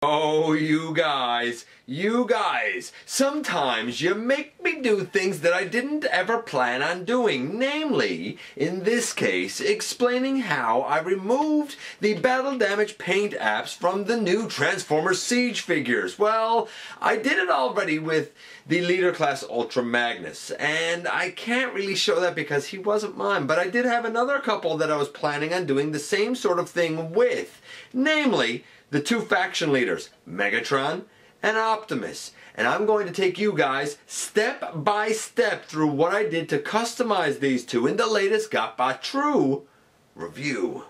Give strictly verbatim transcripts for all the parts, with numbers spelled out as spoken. Oh, you guys, you guys, sometimes you make me do things that I didn't ever plan on doing, namely, in this case, explaining how I removed the battle damage paint apps from the new Transformers Siege figures. Well, I did it already with the leader class Ultra Magnus, and I can't really show that because he wasn't mine, but I did have another couple that I was planning on doing the same sort of thing with, namely, the two faction leaders, Megatron and Optimus. And I'm going to take you guys step by step through what I did to customize these two in the latest Gothbot True review.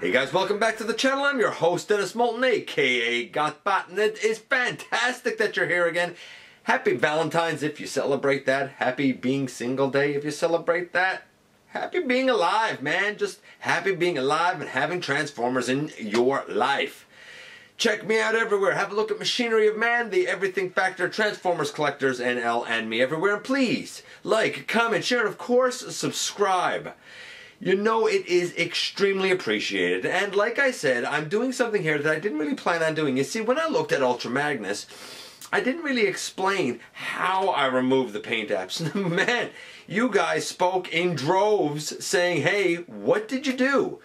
Hey guys, welcome back to the channel. I'm your host, Dennis Moulton, aka Gothbot, and it is fantastic that you're here again. Happy Valentine's if you celebrate that. Happy being single day if you celebrate that. Happy being alive, man. Just happy being alive and having Transformers in your life. Check me out everywhere. Have a look at Machinery of Man, the Everything Factor, Transformers Collectors N L, and me everywhere. And please, like, comment, share, and of course, subscribe. You know it is extremely appreciated, and like I said, I'm doing something here that I didn't really plan on doing. You see, when I looked at Ultra Magnus, I didn't really explain how I removed the paint apps. Man, you guys spoke in droves saying, hey, what did you do?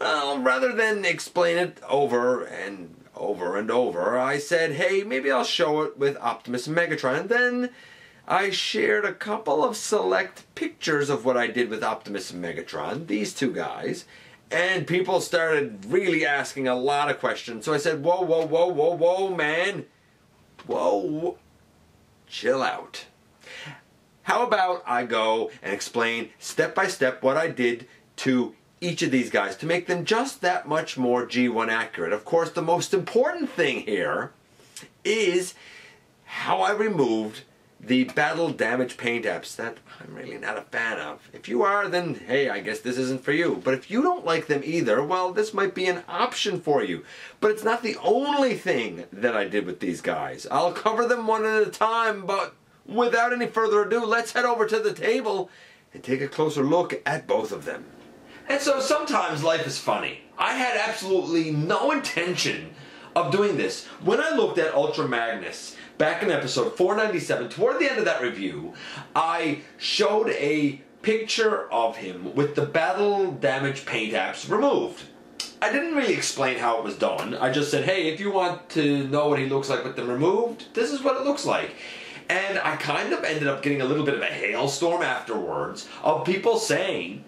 Well, rather than explain it over and over and over, I said, hey, maybe I'll show it with Optimus and Megatron, and then I shared a couple of select pictures of what I did with Optimus and Megatron, these two guys, and people started really asking a lot of questions. So I said, whoa, whoa, whoa, whoa, whoa, man. Whoa. Chill out. How about I go and explain step by step what I did to each of these guys to make them just that much more G one accurate. Of course, the most important thing here is how I removed the battle damage paint apps that I'm really not a fan of. If you are, then hey, I guess this isn't for you. But if you don't like them either, well, this might be an option for you. But it's not the only thing that I did with these guys. I'll cover them one at a time, but without any further ado, let's head over to the table and take a closer look at both of them. And so sometimes life is funny. I had absolutely no intention of doing this. When I looked at Ultra Magnus back in episode four ninety-seven, toward the end of that review, I showed a picture of him with the battle damage paint apps removed. I didn't really explain how it was done. I just said, hey, if you want to know what he looks like with them removed, this is what it looks like. And I kind of ended up getting a little bit of a hailstorm afterwards of people saying,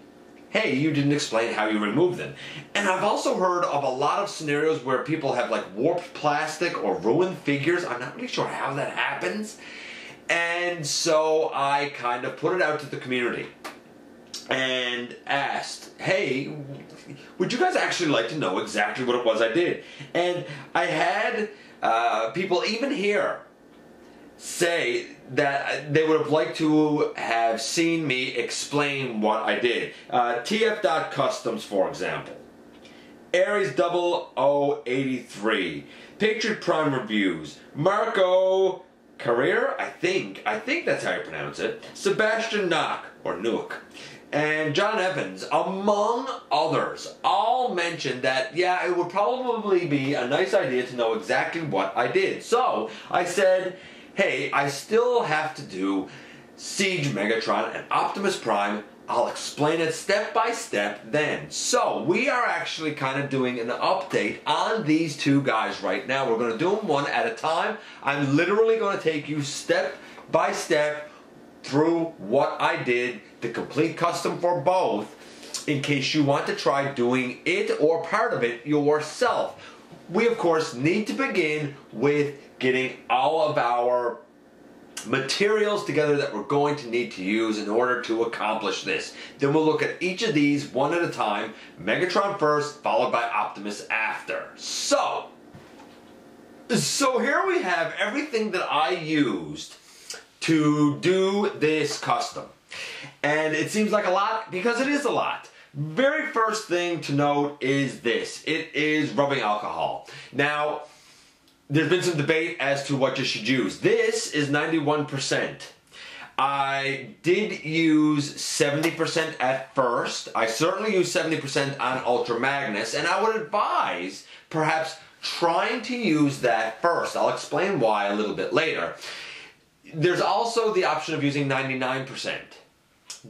hey, you didn't explain how you remove them. And I've also heard of a lot of scenarios where people have like warped plastic or ruined figures. I'm not really sure how that happens. And so I kind of put it out to the community and asked, hey, would you guys actually like to know exactly what it was I did? And I had uh, people even here say that they would have liked to have seen me explain what I did. Uh, T F dot Customs, for example. Ares zero zero eight three. Patriot Prime Reviews. Marco Carrere, I think. I think that's how you pronounce it. Sebastian Nock, or Nook, and John Evans, among others, all mentioned that, yeah, it would probably be a nice idea to know exactly what I did. So, I said, hey, I still have to do Siege Megatron and Optimus Prime. I'll explain it step by step then. So, we are actually kind of doing an update on these two guys right now. We're going to do them one at a time. I'm literally going to take you step by step through what I did, the complete custom for both, in case you want to try doing it or part of it yourself. We, of course, need to begin with getting all of our materials together that we're going to need to use in order to accomplish this. Then we'll look at each of these one at a time, Megatron first, followed by Optimus after. So, so here we have everything that I used to do this custom. And it seems like a lot, because it is a lot. Very first thing to note is this. It is rubbing alcohol. Now, there's been some debate as to what you should use. This is ninety-one percent. I did use seventy percent at first. I certainly used seventy percent on Ultra Magnus, and I would advise perhaps trying to use that first. I'll explain why a little bit later. There's also the option of using ninety-nine percent.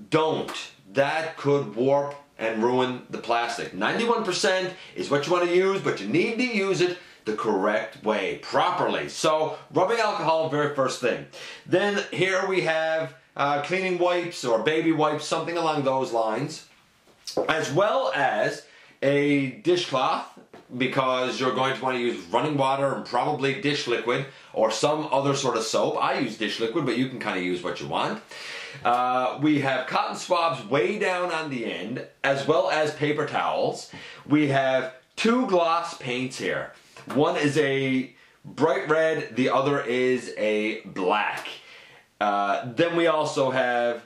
Don't. That could warp and ruin the plastic. ninety-one percent is what you want to use, but you need to use it the correct way, properly. So, rubbing alcohol, very first thing. Then here we have uh, cleaning wipes or baby wipes, something along those lines, as well as a dishcloth, because you're going to want to use running water and probably dish liquid or some other sort of soap. I use dish liquid, but you can kind of use what you want. Uh, we have cotton swabs way down on the end, as well as paper towels. We have two gloss paints here. One is a bright red, the other is a black. Uh, then we also have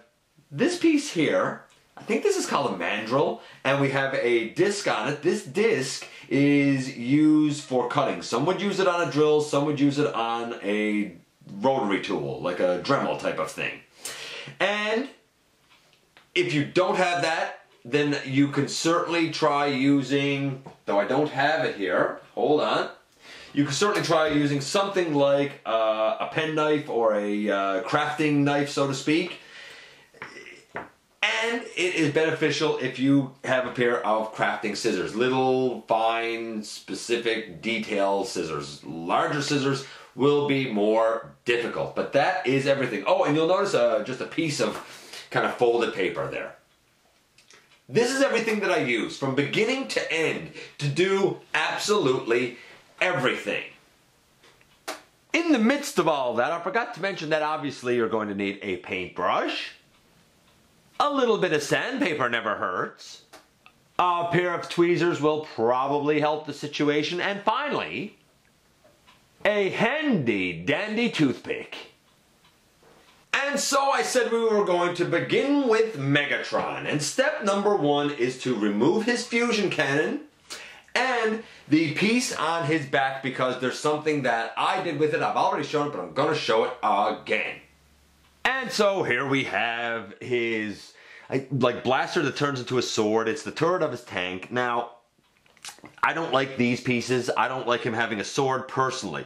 this piece here. I think this is called a mandrel, and we have a disc on it. This disc is used for cutting. Some would use it on a drill, some would use it on a rotary tool, like a Dremel type of thing. And if you don't have that, then you can certainly try using, though I don't have it here, hold on, you can certainly try using something like uh, a penknife or a uh, crafting knife, so to speak. And it is beneficial if you have a pair of crafting scissors. Little, fine, specific, detailed scissors. Larger scissors will be more difficult. But that is everything. Oh, and you'll notice uh, just a piece of kind of folded paper there. This is everything that I use from beginning to end to do absolutely everything. In the midst of all that, I forgot to mention that obviously you're going to need a paintbrush. A little bit of sandpaper never hurts. A pair of tweezers will probably help the situation. And finally, a handy dandy toothpick. And so I said we were going to begin with Megatron. And step number one is to remove his fusion cannon and the piece on his back, because there's something that I did with it. I've already shown it, but I'm going to show it again. And so here we have his, like, blaster that turns into a sword. It's the turret of his tank. Now, I don't like these pieces. I don't like him having a sword personally.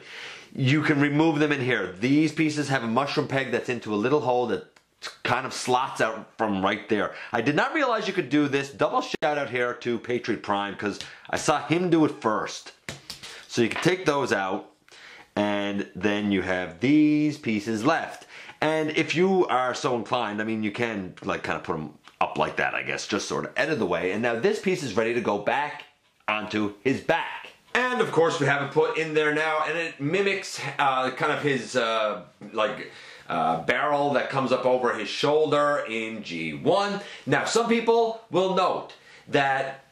You can remove them in here. These pieces have a mushroom peg that's into a little hole that kind of slots out from right there. I did not realize you could do this. Double shout out here to Patriot Prime, because I saw him do it first. So you can take those out, and then you have these pieces left. And if you are so inclined, I mean, you can, like, kind of put them up like that, I guess, just sort of out of the way. And now this piece is ready to go back onto his back. And, of course, we have it put in there now, and it mimics uh, kind of his, uh, like, uh, barrel that comes up over his shoulder in G one. Now, some people will note that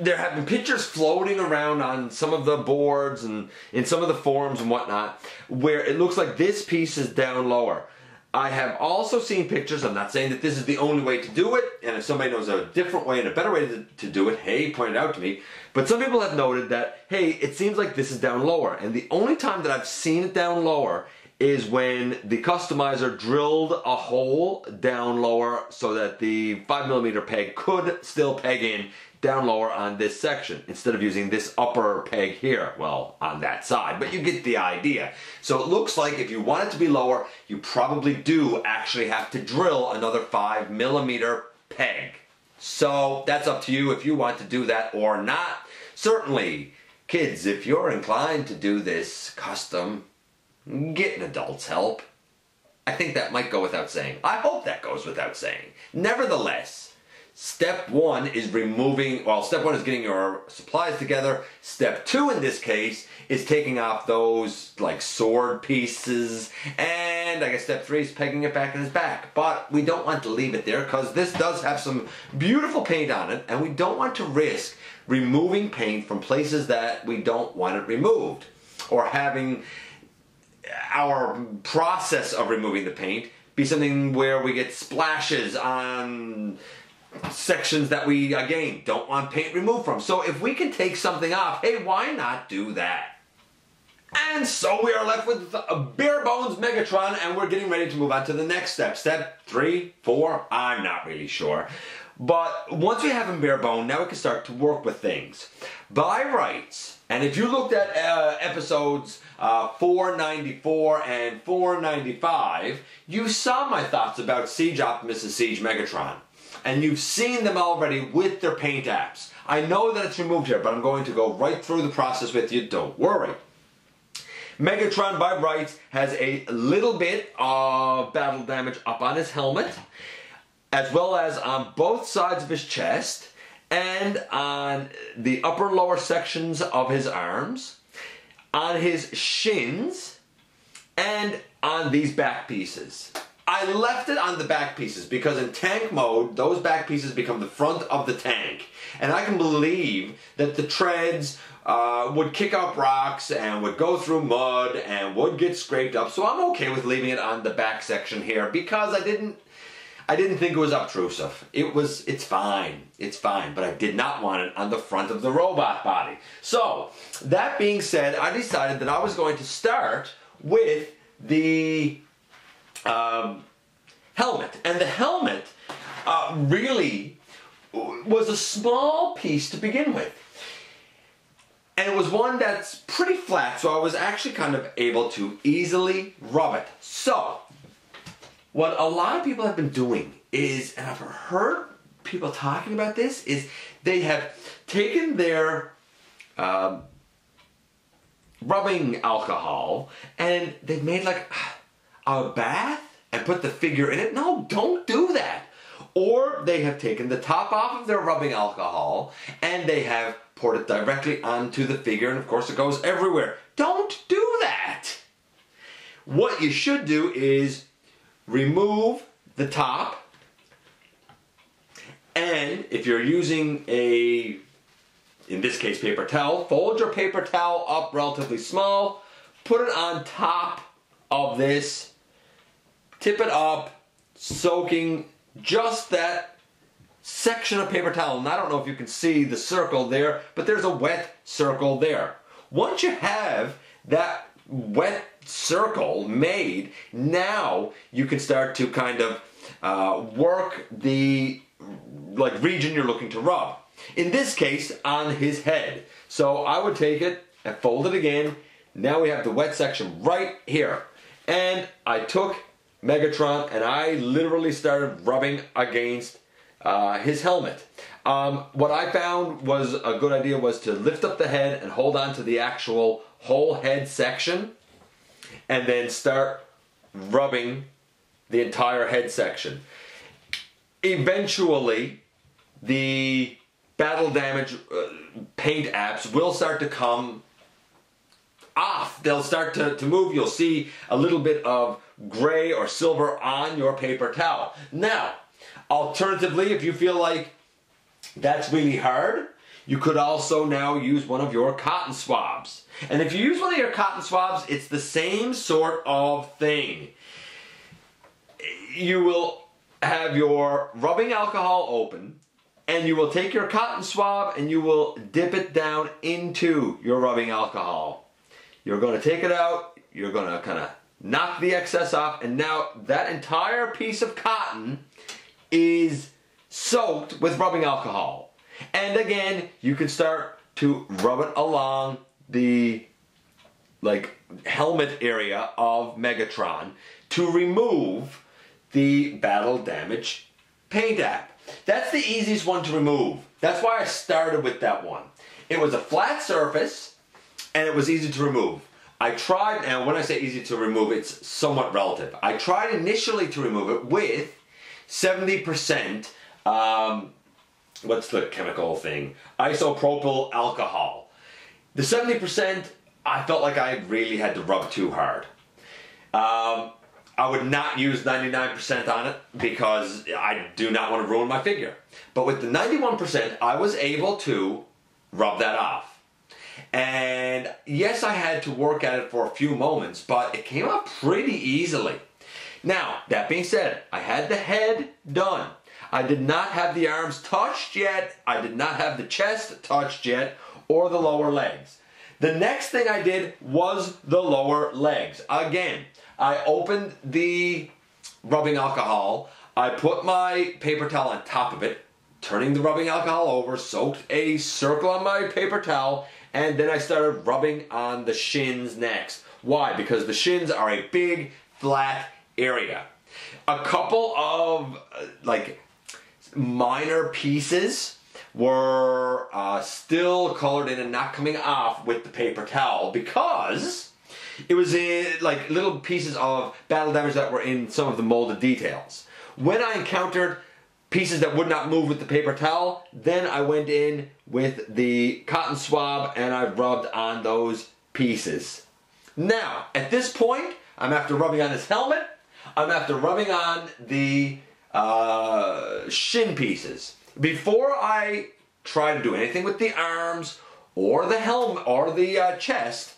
there have been pictures floating around on some of the boards and in some of the forums and whatnot where it looks like this piece is down lower. I have also seen pictures, I'm not saying that this is the only way to do it, and if somebody knows a different way and a better way to, to do it, hey, point it out to me. But some people have noted that, hey, it seems like this is down lower, and the only time that I've seen it down lower is when the customizer drilled a hole down lower so that the five millimeter peg could still peg in down lower on this section, instead of using this upper peg here, well, on that side, but you get the idea. So it looks like if you want it to be lower, you probably do actually have to drill another five millimeter peg. So that's up to you if you want to do that or not. Certainly, kids, if you're inclined to do this custom, get an adult's help. I think that might go without saying. I hope that goes without saying. Nevertheless, step one is removing, well, step one is getting your supplies together. Step two, in this case, is taking off those, like, sword pieces. And I guess step three is pegging it back in his back. But we don't want to leave it there, because this does have some beautiful paint on it, and we don't want to risk removing paint from places that we don't want it removed, or having our process of removing the paint be something where we get splashes on sections that we, again, don't want paint removed from. So if we can take something off, hey, why not do that? And so we are left with a bare bones Megatron, and we're getting ready to move on to the next step. Step three, four, I'm not really sure. But once we have him bare bone, now we can start to work with things. By rights, and if you looked at uh, episodes uh, four ninety-four and four ninety-five, you saw my thoughts about Siege Optimus and Siege Megatron. And you've seen them already with their paint apps. I know that it's removed here, but I'm going to go right through the process with you, don't worry. Megatron, by rights, has a little bit of battle damage up on his helmet, as well as on both sides of his chest, and on the upper lower sections of his arms, on his shins, and on these back pieces. I left it on the back pieces because in tank mode, those back pieces become the front of the tank. And I can believe that the treads uh, would kick up rocks and would go through mud and would get scraped up. So I'm okay with leaving it on the back section here because I didn't I didn't think it was obtrusive. It was, it's fine, it's fine, but I did not want it on the front of the robot body. So, that being said, I decided that I was going to start with the Um, helmet. And the helmet uh, really was a small piece to begin with. And it was one that's pretty flat, so I was actually kind of able to easily rub it. So, what a lot of people have been doing is, and I've heard people talking about this, is they have taken their um, rubbing alcohol and they've made like a bath and put the figure in it? No, don't do that. Or they have taken the top off of their rubbing alcohol and they have poured it directly onto the figure, and of course it goes everywhere. Don't do that. What you should do is remove the top, and if you're using a, in this case, paper towel, fold your paper towel up relatively small, put it on top of this, tip it up, soaking just that section of paper towel. And I don't know if you can see the circle there, but there's a wet circle there. Once you have that wet circle made, now you can start to kind of uh, work the like region you're looking to rub. In this case, on his head. So I would take it and fold it again. Now we have the wet section right here. And I took Megatron and I literally started rubbing against uh, his helmet. Um, what I found was a good idea was to lift up the head and hold on to the actual whole head section and then start rubbing the entire head section. Eventually, the battle damage uh, paint apps will start to come off. They'll start to, to move. You'll see a little bit of gray or silver on your paper towel. Now, alternatively, if you feel like that's really hard, you could also now use one of your cotton swabs. And if you use one of your cotton swabs, it's the same sort of thing. You will have your rubbing alcohol open, and you will take your cotton swab and you will dip it down into your rubbing alcohol. You're going to take it out, you're going to kind of knock the excess off, and now that entire piece of cotton is soaked with rubbing alcohol. And again, you can start to rub it along the like helmet area of Megatron to remove the battle damage paint app. That's the easiest one to remove. That's why I started with that one. It was a flat surface, and it was easy to remove. I tried, and when I say easy to remove, it's somewhat relative. I tried initially to remove it with seventy percent, um, what's the chemical thing? Isopropyl alcohol. The seventy percent, I felt like I really had to rub too hard. Um, I would not use ninety-nine percent on it because I do not want to ruin my figure. But with the ninety-one percent, I was able to rub that off. And yes, I had to work at it for a few moments, but it came out pretty easily. Now, that being said, I had the head done. I did not have the arms touched yet. I did not have the chest touched yet, or the lower legs. The next thing I did was the lower legs. Again, I opened the rubbing alcohol, I put my paper towel on top of it, turning the rubbing alcohol over, soaked a circle on my paper towel, and then I started rubbing on the shins next. Why? Because the shins are a big, flat area. A couple of, uh, like, minor pieces were uh, still colored in and not coming off with the paper towel because it was in, like, little pieces of battle damage that were in some of the molded details. When I encountered pieces that would not move with the paper towel, then I went in with the cotton swab and I rubbed on those pieces. Now, at this point, I'm after rubbing on his helmet, I'm after rubbing on the uh, shin pieces. Before I try to do anything with the arms or the helmet or the uh, chest,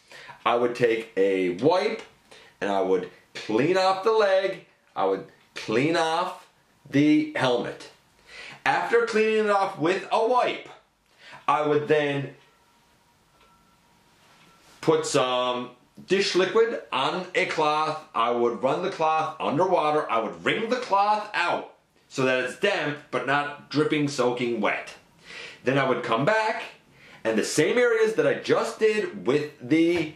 I would take a wipe and I would clean off the leg, I would clean off the helmet. After cleaning it off with a wipe, I would then put some dish liquid on a cloth. I would run the cloth underwater. I would wring the cloth out so that it's damp but not dripping, soaking wet. Then I would come back and the same areas that I just did with the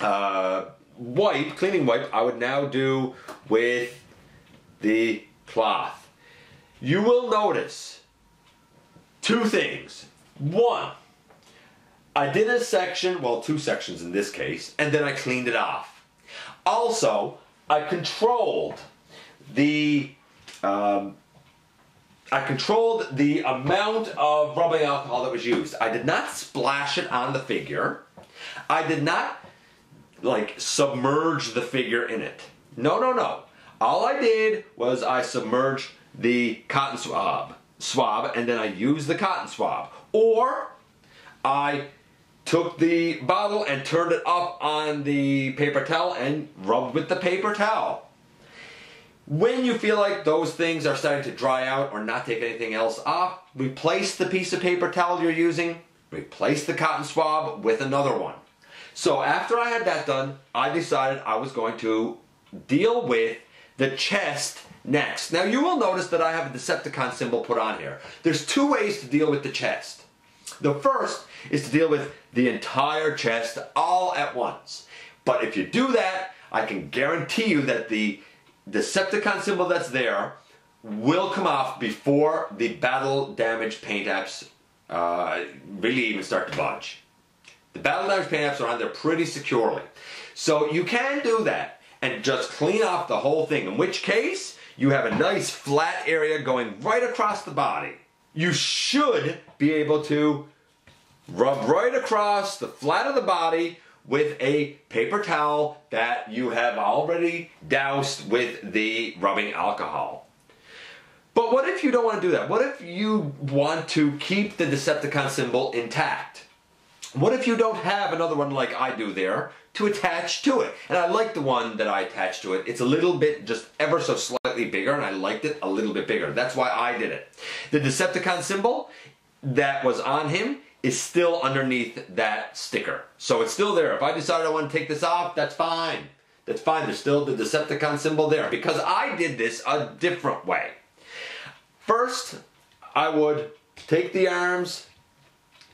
uh, wipe, cleaning wipe, I would now do with the cloth. You will notice two things. One, I did a section, well, two sections in this case, and then I cleaned it off. Also, I controlled the um, I controlled the amount of rubbing alcohol that was used. I did not splash it on the figure. I did not, like, submerge the figure in it. No, no, no. All I did was I submerged the cotton swab, swab, and then I used the cotton swab. Or I took the bottle and turned it up on the paper towel and rubbed with the paper towel. When you feel like those things are starting to dry out or not take anything else off, replace the piece of paper towel you're using, replace the cotton swab with another one. So after I had that done, I decided I was going to deal with the chest next. Now you will notice that I have a Decepticon symbol put on here. There's two ways to deal with the chest. The first is to deal with the entire chest all at once. But if you do that, I can guarantee you that the Decepticon symbol that's there will come off before the battle damage paint apps uh, really even start to budge. The battle damage paint apps are on there pretty securely. So you can do that and just clean off the whole thing, in which case you have a nice flat area going right across the body. You should be able to rub right across the flat of the body with a paper towel that you have already doused with the rubbing alcohol. But what if you don't want to do that? What if you want to keep the Decepticon symbol intact? What if you don't have another one like I do there to attach to it? And I like the one that I attached to it. It's a little bit, just ever so slightly bigger, and I liked it a little bit bigger. That's why I did it. The Decepticon symbol that was on him is still underneath that sticker. So it's still there. If I decided I want to take this off, that's fine. That's fine. There's still the Decepticon symbol there because I did this a different way. First, I would take the arms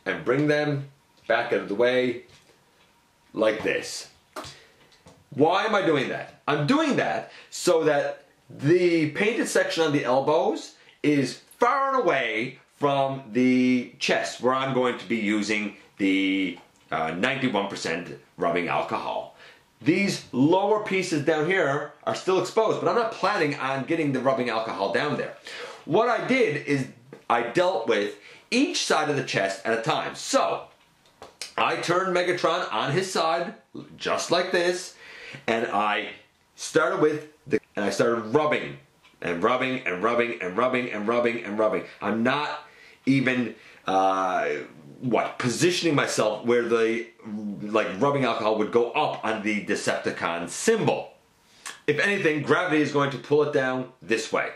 and bring them back out of the way like this. Why am I doing that? I'm doing that so that the painted section on the elbows is far and away from the chest where I'm going to be using the uh, ninety-one percent rubbing alcohol. These lower pieces down here are still exposed, but I'm not planning on getting the rubbing alcohol down there. What I did is I dealt with each side of the chest at a time. So I turned Megatron on his side, just like this, and I started with the, and I started rubbing, and rubbing, and rubbing, and rubbing, and rubbing, and rubbing. I'm not even, uh, what, positioning myself where the, like, rubbing alcohol would go up on the Decepticon symbol. If anything, gravity is going to pull it down this way.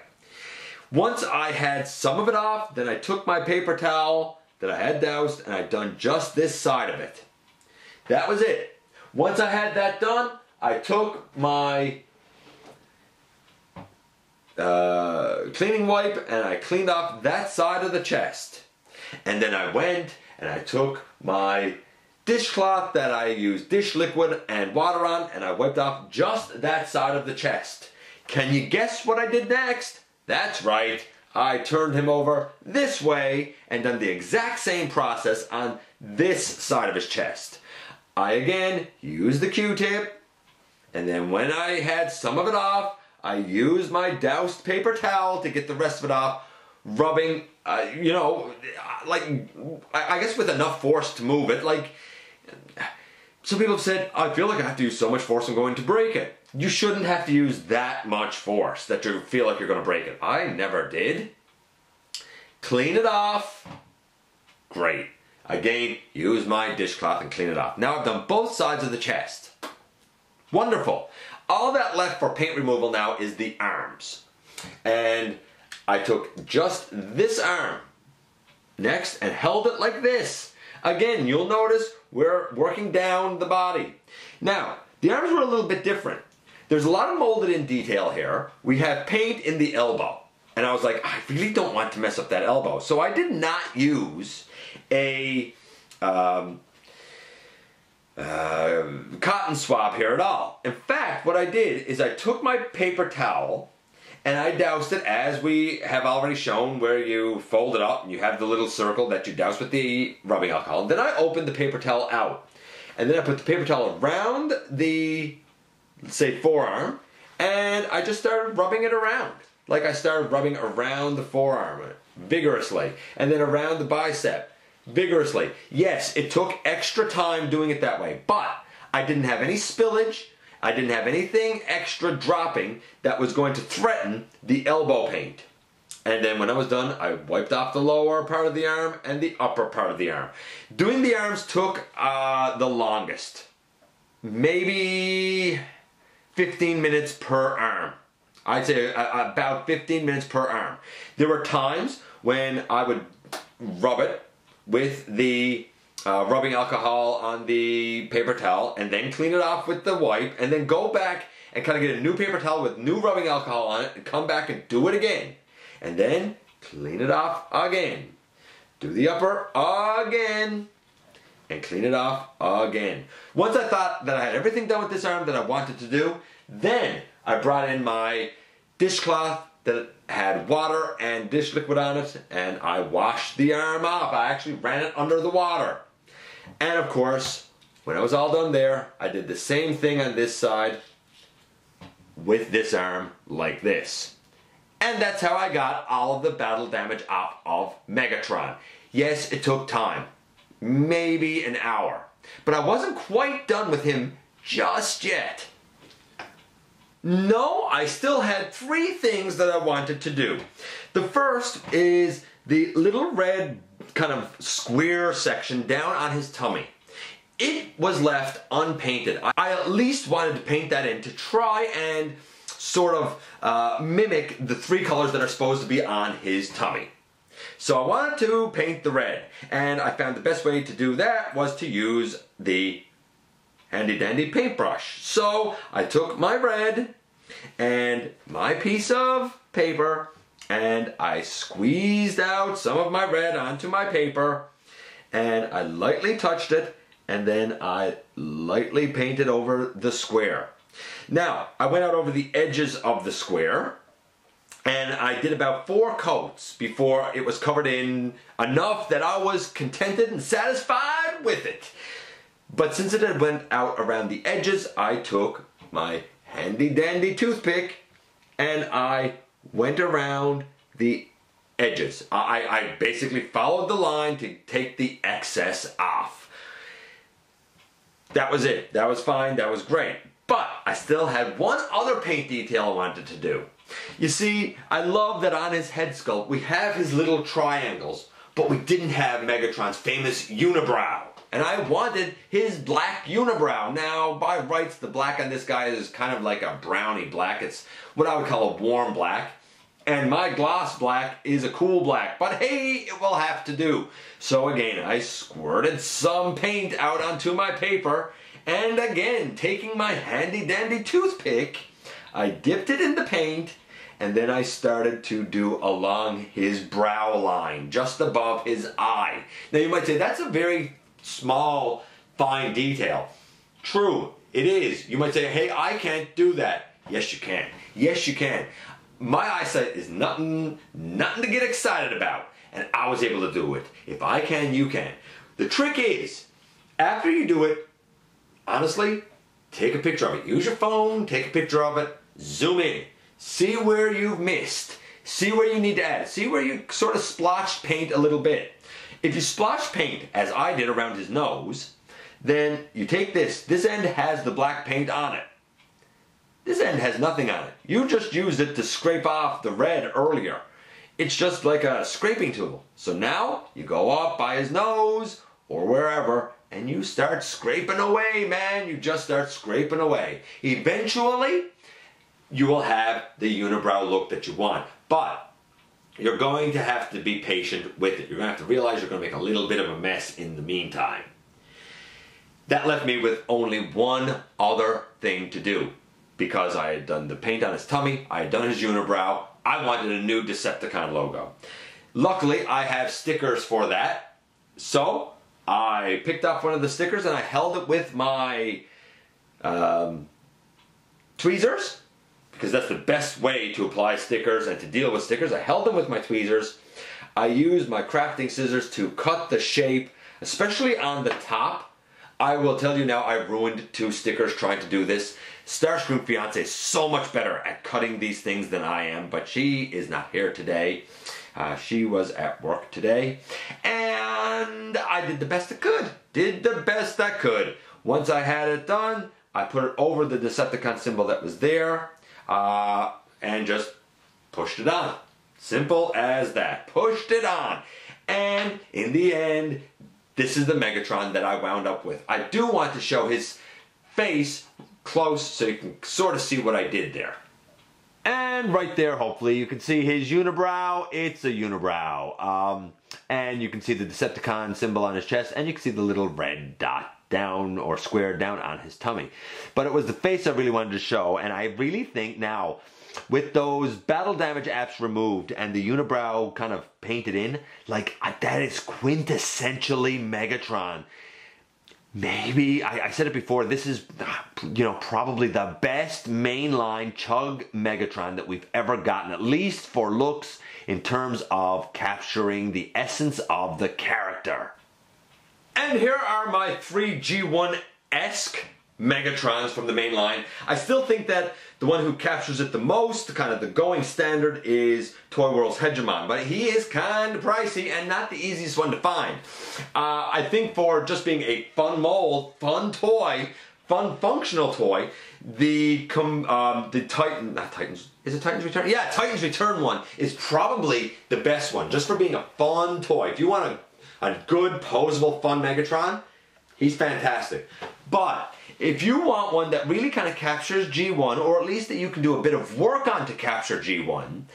Once I had some of it off, then I took my paper towel that I had doused, and I'd done just this side of it. That was it. Once I had that done, I took my uh, cleaning wipe and I cleaned off that side of the chest. And then I went and I took my dishcloth that I used dish liquid and water on, and I wiped off just that side of the chest. Can you guess what I did next? That's right. I turned him over this way and done the exact same process on this side of his chest. I again used the Q-tip, and then when I had some of it off, I used my doused paper towel to get the rest of it off, rubbing, uh, you know, like, I guess with enough force to move it. Like, some people have said, I feel like I have to use so much force I'm going to break it. You shouldn't have to use that much force that you feel like you're going to break it. I never did. Clean it off. Great. Again, use my dishcloth and clean it off. Now I've done both sides of the chest. Wonderful. All that left for paint removal now is the arms. And I took just this arm next and held it like this. Again, you'll notice we're working down the body. Now, the arms were a little bit different. There's a lot of molded in detail here. We have paint in the elbow. And I was like, I really don't want to mess up that elbow. So I did not use a um, uh, cotton swab here at all. In fact, what I did is I took my paper towel and I doused it as we have already shown, where you fold it up and you have the little circle that you douse with the rubbing alcohol. And then I opened the paper towel out. And then I put the paper towel around the, say, forearm, and I just started rubbing it around. Like, I started rubbing around the forearm vigorously, and then around the bicep vigorously. Yes, it took extra time doing it that way, but I didn't have any spillage. I didn't have anything extra dropping that was going to threaten the elbow paint. And then when I was done, I wiped off the lower part of the arm and the upper part of the arm. Doing the arms took uh, the longest. Maybe fifteen minutes per arm. I'd say uh, about fifteen minutes per arm. There were times when I would rub it with the uh, rubbing alcohol on the paper towel and then clean it off with the wipe and then go back and kind of get a new paper towel with new rubbing alcohol on it and come back and do it again. And then clean it off again. Do the upper again. And clean it off again. Once I thought that I had everything done with this arm that I wanted to do, then I brought in my dishcloth that had water and dish liquid on it, and I washed the arm off. I actually ran it under the water. And of course, when I was all done there, I did the same thing on this side with this arm like this. And that's how I got all of the battle damage out of Megatron. Yes, it took time. Maybe an hour. But I wasn't quite done with him just yet. No, I still had three things that I wanted to do. The first is the little red kind of square section down on his tummy. It was left unpainted. I at least wanted to paint that in to try and sort of uh, mimic the three colors that are supposed to be on his tummy. So I wanted to paint the red, and I found the best way to do that was to use the handy dandy paintbrush. So I took my red and my piece of paper and I squeezed out some of my red onto my paper, and I lightly touched it, and then I lightly painted over the square. Now, I went out over the edges of the square, and I did about four coats before it was covered in enough that I was contented and satisfied with it. But since it had went out around the edges, I took my handy-dandy toothpick and I went around the edges. I, I basically followed the line to take the excess off. That was it. That was fine. That was great. But I still had one other paint detail I wanted to do. You see, I love that on his head sculpt we have his little triangles, but we didn't have Megatron's famous unibrow. And I wanted his black unibrow. Now, by rights, the black on this guy is kind of like a browny black. It's what I would call a warm black. and my gloss black is a cool black, but hey, it will have to do. So again, I squirted some paint out onto my paper, and again, taking my handy dandy toothpick, I dipped it in the paint, and then I started to do along his brow line, just above his eye. Now you might say, that's a very small, fine detail. True, it is. You might say, hey, I can't do that. Yes, you can. Yes, you can. My eyesight is nothing, nothing to get excited about, and I was able to do it. If I can, you can. The trick is, after you do it, honestly, take a picture of it. Use your phone, take a picture of it, zoom in. See where you've missed. See where you need to add. See where you sort of splotched paint a little bit. If you splotch paint, as I did around his nose, then you take this. This end has the black paint on it. This end has nothing on it. You just used it to scrape off the red earlier. It's just like a scraping tool. So now you go up by his nose or wherever and you start scraping away, man. You just start scraping away. Eventually, you will have the unibrow look that you want. But you're going to have to be patient with it. You're going to have to realize you're going to make a little bit of a mess in the meantime. That left me with only one other thing to do. Because I had done the paint on his tummy, I had done his unibrow, I wanted a new Decepticon logo. Luckily, I have stickers for that. So, I picked up one of the stickers and I held it with my um, tweezers. Because that's the best way to apply stickers and to deal with stickers. I held them with my tweezers. I used my crafting scissors to cut the shape, especially on the top. I will tell you now, I ruined two stickers trying to do this. Starscream Fiance is so much better at cutting these things than I am, but she is not here today. Uh, she was at work today. And I did the best I could. Did the best I could. Once I had it done, I put it over the Decepticon symbol that was there. Uh, and just pushed it on. Simple as that. Pushed it on. And in the end, this is the Megatron that I wound up with. I do want to show his face close so you can sort of see what I did there. And right there, hopefully, you can see his unibrow. It's a unibrow. Um, and you can see the Decepticon symbol on his chest, and you can see the little red dot down or square down on his tummy. But it was the face I really wanted to show, and I really think now, with those battle damage apps removed and the unibrow kind of painted in, like, that is quintessentially Megatron. Maybe, I, I said it before, this is, you know, probably the best mainline Chug Megatron that we've ever gotten, at least for looks, in terms of capturing the essence of the character. And here are my three G one-esque Megatrons from the main line. I still think that the one who captures it the most, kind of the going standard, is Toy World's Hegemon. But he is kind of pricey and not the easiest one to find. Uh, I think for just being a fun mold, fun toy, fun functional toy, the com um, the Titan, not Titans, is it Titans Return? Yeah, Titans Return one is probably the best one, just for being a fun toy. If you want to a good, poseable, fun Megatron, he's fantastic. But if you want one that really kind of captures G one, or at least that you can do a bit of work on to capture G one,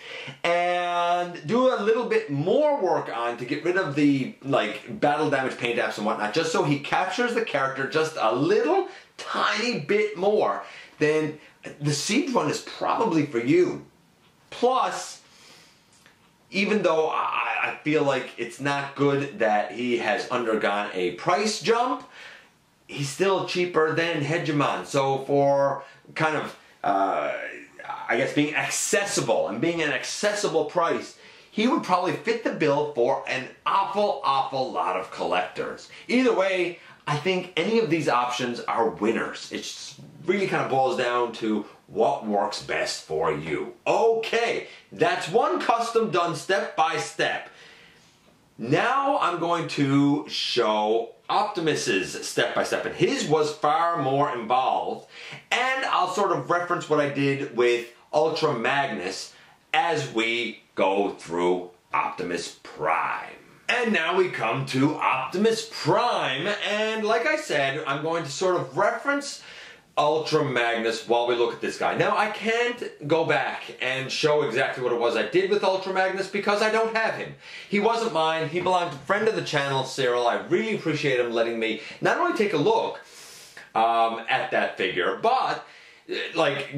and do a little bit more work on to get rid of the, like, battle damage paint apps and whatnot, just so he captures the character just a little tiny bit more, then the Siege one is probably for you. Plus, even though I, I feel like it's not good that he has undergone a price jump, he's still cheaper than Hegemon. So for kind of, uh, I guess, being accessible and being an accessible price, he would probably fit the bill for an awful, awful lot of collectors. Either way, I think any of these options are winners. It really kind of boils down to what works best for you. Okay, that's one custom done step by step. Now I'm going to show Optimus's step by step, and his was far more involved, and I'll sort of reference what I did with Ultra Magnus as we go through Optimus Prime. And now we come to Optimus Prime, and like I said, I'm going to sort of reference Ultra Magnus while we look at this guy. Now, I can't go back and show exactly what it was I did with Ultra Magnus because I don't have him. He wasn't mine. He belonged to a friend of the channel, Cyril. I really appreciate him letting me not only take a look um, at that figure, but like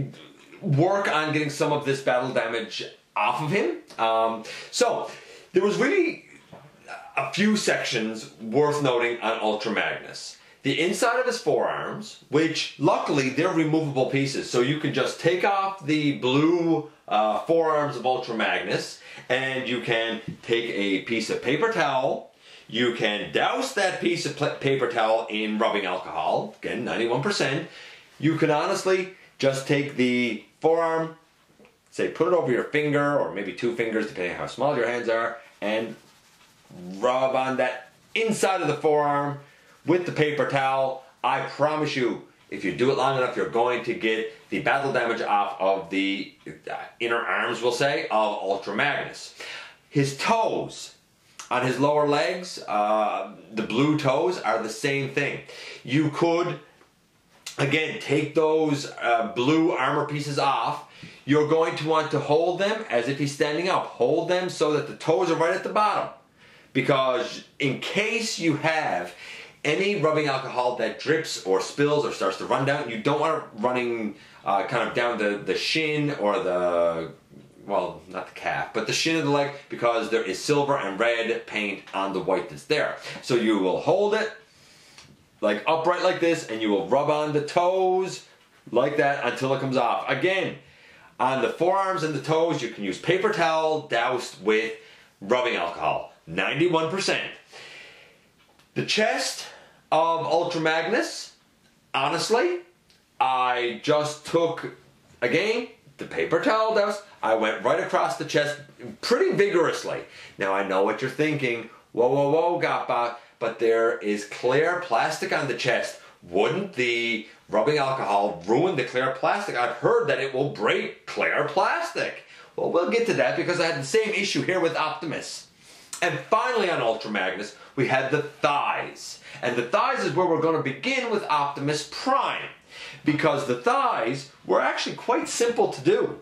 work on getting some of this battle damage off of him. Um, so, there was really a few sections worth noting on Ultra Magnus. The inside of his forearms, which luckily they're removable pieces, so you can just take off the blue uh, forearms of Ultra Magnus and you can take a piece of paper towel, you can douse that piece of paper towel in rubbing alcohol, again ninety-one percent, you can honestly just take the forearm, say put it over your finger or maybe two fingers depending on how small your hands are, and rub on that inside of the forearm with the paper towel. I promise you, if you do it long enough, you're going to get the battle damage off of the uh, inner arms, we'll say, of Ultra Magnus. His toes on his lower legs, uh, the blue toes, are the same thing. You could, again, take those uh, blue armor pieces off. You're going to want to hold them as if he's standing up. Hold them so that the toes are right at the bottom. Because in case you have any rubbing alcohol that drips or spills or starts to run down, you don't want it running uh, kind of down the, the shin or the, well, not the calf, but the shin of the leg, because there is silver and red paint on the white that's there. So you will hold it like upright like this, and you will rub on the toes like that until it comes off. Again, on the forearms and the toes, you can use paper towel doused with rubbing alcohol, ninety-one percent. The chest of Ultra Magnus, honestly, I just took, again, the paper towel dust, I went right across the chest pretty vigorously. Now I know what you're thinking, whoa, whoa, whoa, Gothbot, but there is clear plastic on the chest. Wouldn't the rubbing alcohol ruin the clear plastic? I've heard that it will break clear plastic. Well, we'll get to that because I had the same issue here with Optimus. And finally on Ultra Magnus, we had the thighs. And the thighs is where we're going to begin with Optimus Prime. Because the thighs were actually quite simple to do.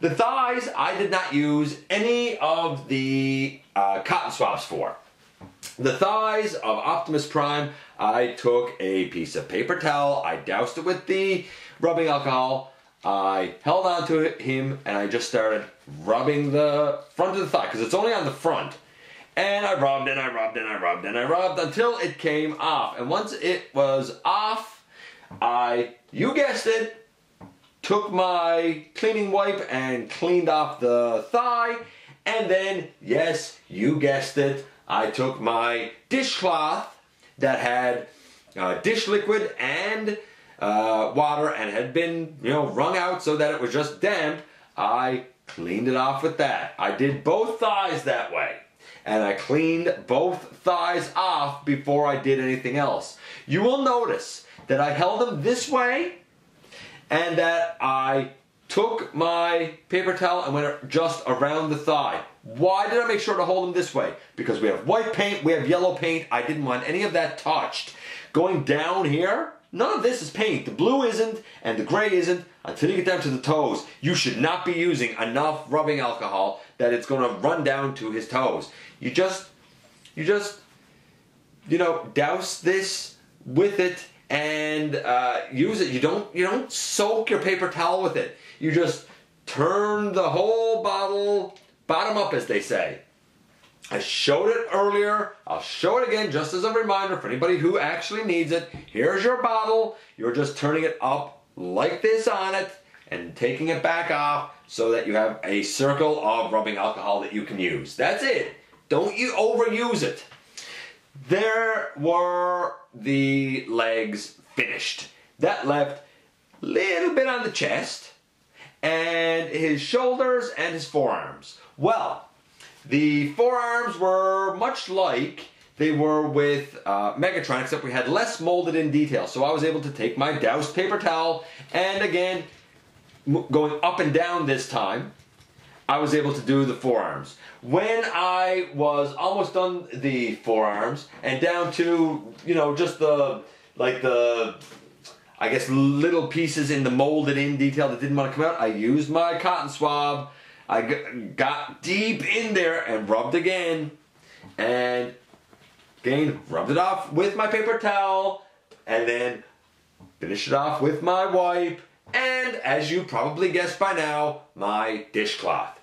The thighs I did not use any of the uh, cotton swabs for. The thighs of Optimus Prime, I took a piece of paper towel, I doused it with the rubbing alcohol, I held on to him, and I just started rubbing the front of the thigh, because it's only on the front. And I rubbed and I rubbed and I rubbed and I rubbed until it came off. And once it was off, I, you guessed it, took my cleaning wipe and cleaned off the thigh. And then, yes, you guessed it, I took my dishcloth that had uh, dish liquid and uh, water and had been, you know, wrung out so that it was just damp. I cleaned it off with that. I did both thighs that way. And I cleaned both thighs off before I did anything else. You will notice that I held them this way and that I took my paper towel and went just around the thigh. Why did I make sure to hold them this way? Because we have white paint, we have yellow paint. I didn't want any of that touched. Going down here, none of this is paint. The blue isn't and the gray isn't until you get down to the toes. You should not be using enough rubbing alcohol that it's going to run down to his toes. You just, you just, you know, douse this with it and uh, use it. You don't, you don't soak your paper towel with it. You just turn the whole bottle bottom up, as they say. I showed it earlier. I'll show it again just as a reminder for anybody who actually needs it. Here's your bottle. You're just turning it up like this on it and taking it back off so that you have a circle of rubbing alcohol that you can use. That's it. Don't you overuse it. There were the legs finished. That left a little bit on the chest and his shoulders and his forearms. Well, the forearms were much like they were with uh, Megatron, except we had less molded in detail. So I was able to take my doused paper towel and again, going up and down this time, I was able to do the forearms. When I was almost done the forearms and down to, you know, just the, like the I guess, little pieces in the molded in detail that didn't want to come out. I used my cotton swab. I got deep in there and rubbed again. And again, rubbed it off with my paper towel. And then finished it off with my wipe. And as you probably guessed by now, my dishcloth.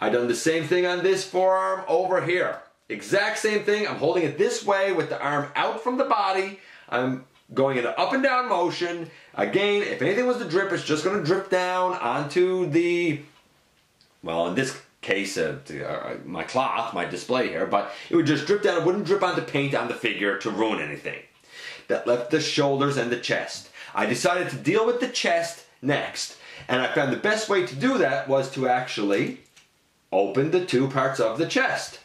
I done the same thing on this forearm over here. Exact same thing. I'm holding it this way with the arm out from the body. I'm going in an up and down motion. Again, if anything was to drip, it's just going to drip down onto the, well, in this case, uh, uh, my cloth, my display here, but it would just drip down. It wouldn't drip onto paint on the figure to ruin anything. That left the shoulders and the chest. I decided to deal with the chest next, and I found the best way to do that was to actually open the two parts of the chest.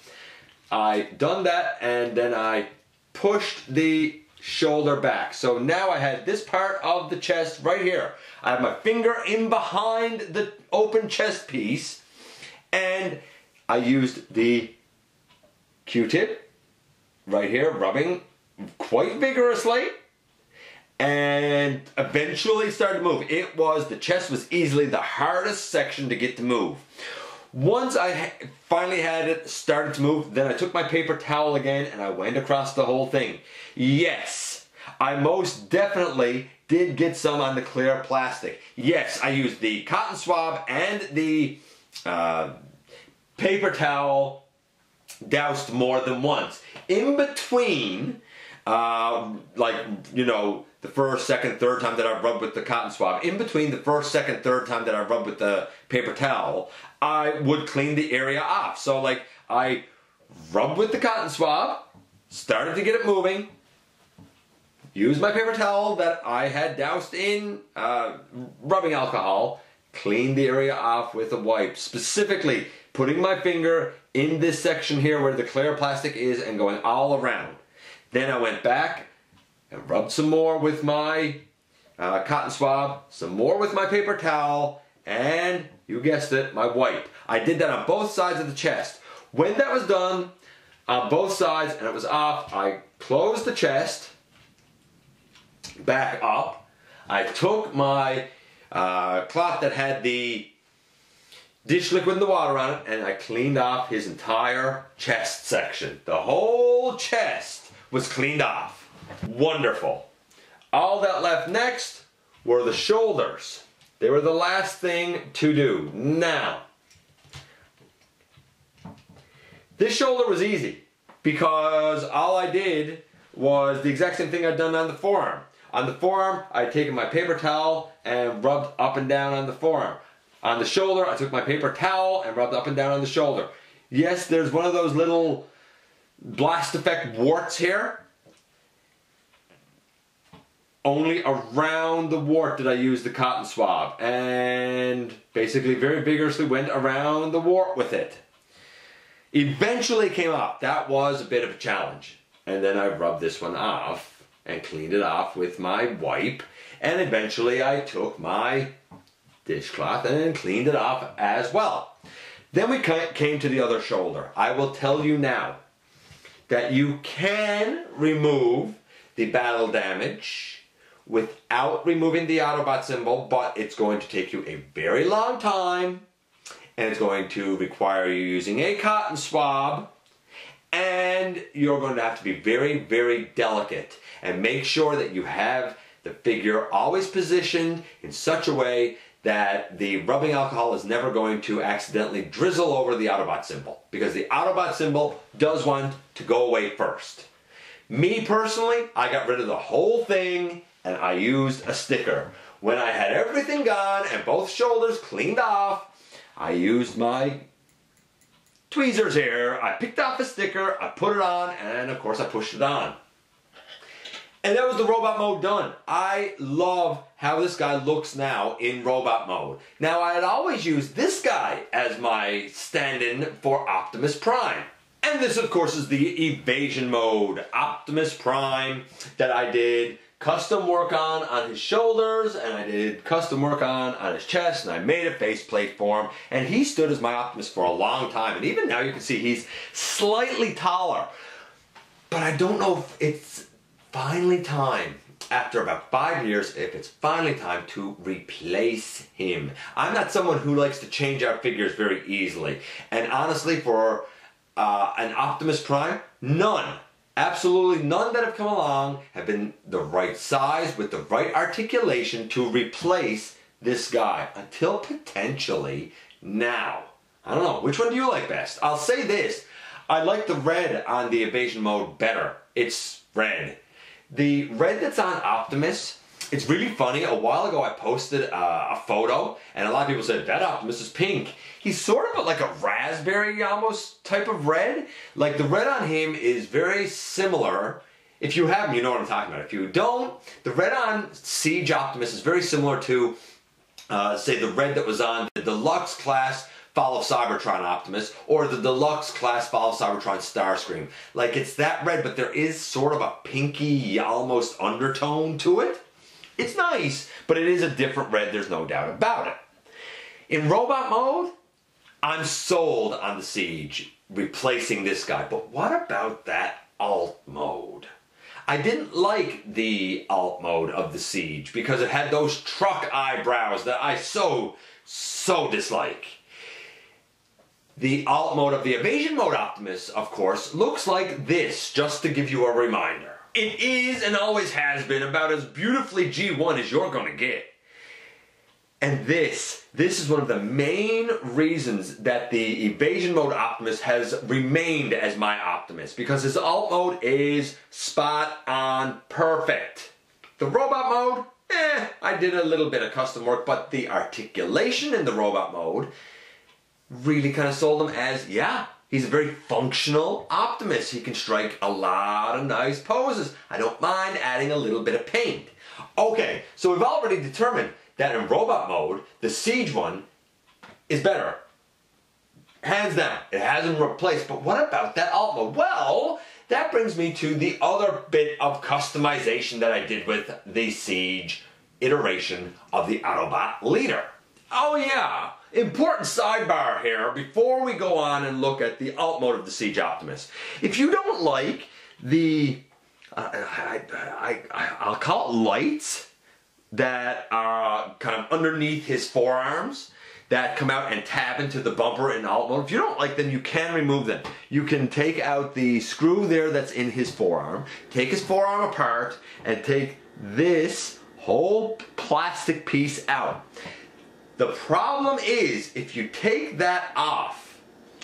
I done that, and then I pushed the shoulder back. So now I had this part of the chest right here. I have my finger in behind the open chest piece, and I used the Q-tip right here, rubbing quite vigorously, and eventually started to move. It was, the chest was easily the hardest section to get to move. Once I finally had it started to move, then I took my paper towel again and I went across the whole thing. Yes, I most definitely did get some on the clear plastic. Yes, I used the cotton swab and the uh, paper towel, doused more than once. In between, uh, like, you know, the first, second, third time that I rubbed with the cotton swab, in between the first, second, third time that I rubbed with the paper towel, I would clean the area off. So like, I rubbed with the cotton swab, started to get it moving, used my paper towel that I had doused in uh, rubbing alcohol, cleaned the area off with a wipe, specifically putting my finger in this section here where the clear plastic is and going all around. Then I went back and rubbed some more with my uh, cotton swab, some more with my paper towel, and you guessed it, my wipe. I did that on both sides of the chest. When that was done, on both sides, and it was off, I closed the chest, back up. I took my uh, cloth that had the dish liquid and the water on it, and I cleaned off his entire chest section. The whole chest was cleaned off. Wonderful. All that left next were the shoulders. They were the last thing to do. Now, this shoulder was easy because all I did was the exact same thing I'd done on the forearm. On the forearm, I'd taken my paper towel and rubbed up and down on the forearm. On the shoulder, I took my paper towel and rubbed up and down on the shoulder. Yes, there's one of those little blast effect warts here. Only around the wart did I use the cotton swab, and basically very vigorously went around the wart with it. Eventually came up. That was a bit of a challenge. And then I rubbed this one off and cleaned it off with my wipe. And eventually I took my dishcloth and cleaned it off as well. Then we came to the other shoulder. I will tell you now that you can remove the battle damage without removing the Autobot symbol, but it's going to take you a very long time, and it's going to require you using a cotton swab, and you're going to have to be very, very delicate and make sure that you have the figure always positioned in such a way that the rubbing alcohol is never going to accidentally drizzle over the Autobot symbol, because the Autobot symbol does want to go away first. Me personally, I got rid of the whole thing, and I used a sticker. When I had everything gone and both shoulders cleaned off, I used my tweezers here. I picked off the sticker, I put it on, and of course I pushed it on. And that was the robot mode done. I love how this guy looks now in robot mode. Now, I had always used this guy as my stand-in for Optimus Prime. And this, of course, is the evasion mode Optimus Prime that I did custom work on on his shoulders, and I did custom work on on his chest, and I made a faceplate for him, and he stood as my Optimus for a long time, and even now you can see he's slightly taller. But I don't know if it's finally time. after about five years if it's finally time to replace him. I'm not someone who likes to change out figures very easily, and honestly for uh, an Optimus Prime, none, absolutely none that have come along have been the right size with the right articulation to replace this guy until potentially now. I don't know, which one do you like best? I'll say this, I like the red on the evasion mode better. It's red. The red that's on Optimus, it's really funny. A while ago I posted uh, a photo and a lot of people said, that Optimus is pink. He's sort of like a raspberry almost type of red. Like the red on him is very similar. If you have him, you know what I'm talking about. If you don't, the red on Siege Optimus is very similar to, uh, say, the red that was on the Deluxe class Fall of Cybertron Optimus, or the Deluxe class Fall of Cybertron Starscream. Like, it's that red, but there is sort of a pinky, almost undertone to it. It's nice, but it is a different red, there's no doubt about it. In robot mode, I'm sold on the Siege replacing this guy, but what about that alt mode? I didn't like the alt mode of the Siege because it had those truck eyebrows that I so, so dislike. The alt mode of the evasion mode Optimus, of course, looks like this, just to give you a reminder. It is and always has been about as beautifully G one as you're gonna get. And this, this is one of the main reasons that the evasion mode Optimus has remained as my Optimus, because his alt mode is spot on perfect. The robot mode, eh, I did a little bit of custom work, but the articulation in the robot mode really kind of sold him as, yeah, he's a very functional Optimus. He can strike a lot of nice poses. I don't mind adding a little bit of paint. Okay, so we've already determined that in robot mode, the Siege one is better. Hands down, it hasn't replaced, but what about that alt mode? Well, that brings me to the other bit of customization that I did with the Siege iteration of the Autobot leader. Oh yeah! Important sidebar here before we go on and look at the alt mode of the Siege Optimus. If you don't like the, uh, I, I, I, I'll call it lights that are kind of underneath his forearms that come out and tab into the bumper in alt mode. If you don't like them, you can remove them. You can take out the screw there that's in his forearm, take his forearm apart, and take this whole plastic piece out. The problem is, if you take that off,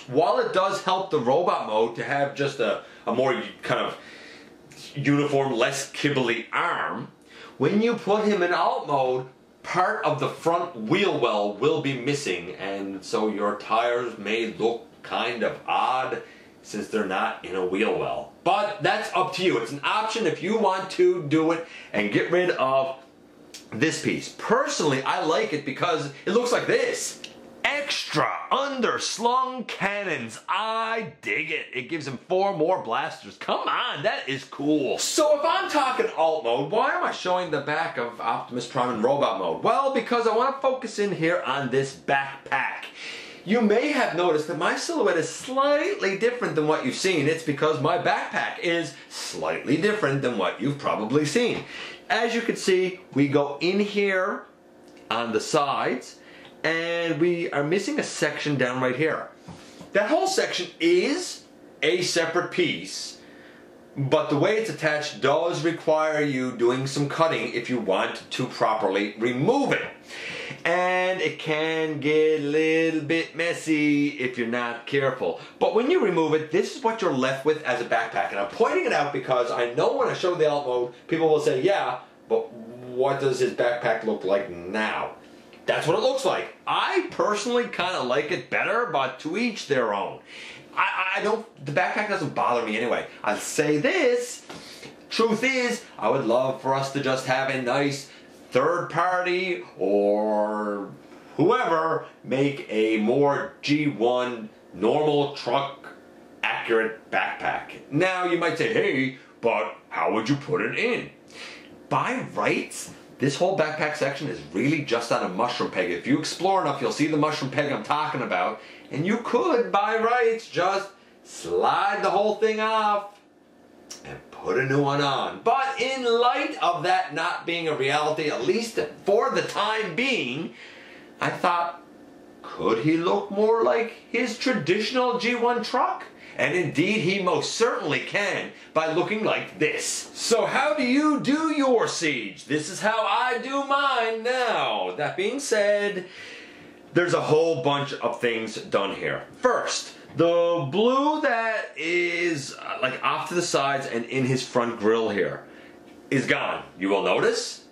while it does help the robot mode to have just a, a more kind of uniform, less kibbly arm, when you put him in alt mode, part of the front wheel well will be missing, and so your tires may look kind of odd since they're not in a wheel well. But that's up to you. It's an option if you want to do it and get rid of this piece. Personally, I like it because it looks like this. Extra underslung cannons. I dig it. It gives him four more blasters. Come on, that is cool. So if I'm talking alt mode, why am I showing the back of Optimus Prime in robot mode? Well, because I want to focus in here on this backpack. You may have noticed that my silhouette is slightly different than what you've seen. It's because my backpack is slightly different than what you've probably seen. As you can see, we go in here on the sides, and we are missing a section down right here. That whole section is a separate piece, but the way it's attached does require you doing some cutting if you want to properly remove it. And it can get a little bit messy if you're not careful. But when you remove it, this is what you're left with as a backpack. And I'm pointing it out because I know when I show the alt mode, people will say, yeah, but what does his backpack look like now? That's what it looks like. I personally kind of like it better, but to each their own. I, I don't, the backpack doesn't bother me anyway. I'll say this, truth is, I would love for us to just have a nice third party or whoever make a more G one normal truck accurate backpack. Now you might say, hey, but how would you put it in? By rights, this whole backpack section is really just on a mushroom peg. If you explore enough, you'll see the mushroom peg I'm talking about, and you could, by rights, just slide the whole thing off and put put a new one on. But in light of that not being a reality, at least for the time being, I thought, could he look more like his traditional G one truck? And indeed, he most certainly can by looking like this. So how do you do your Siege? This is how I do mine now. That being said, there's a whole bunch of things done here. First, the blue that is uh, like off to the sides and in his front grille here is gone. You will notice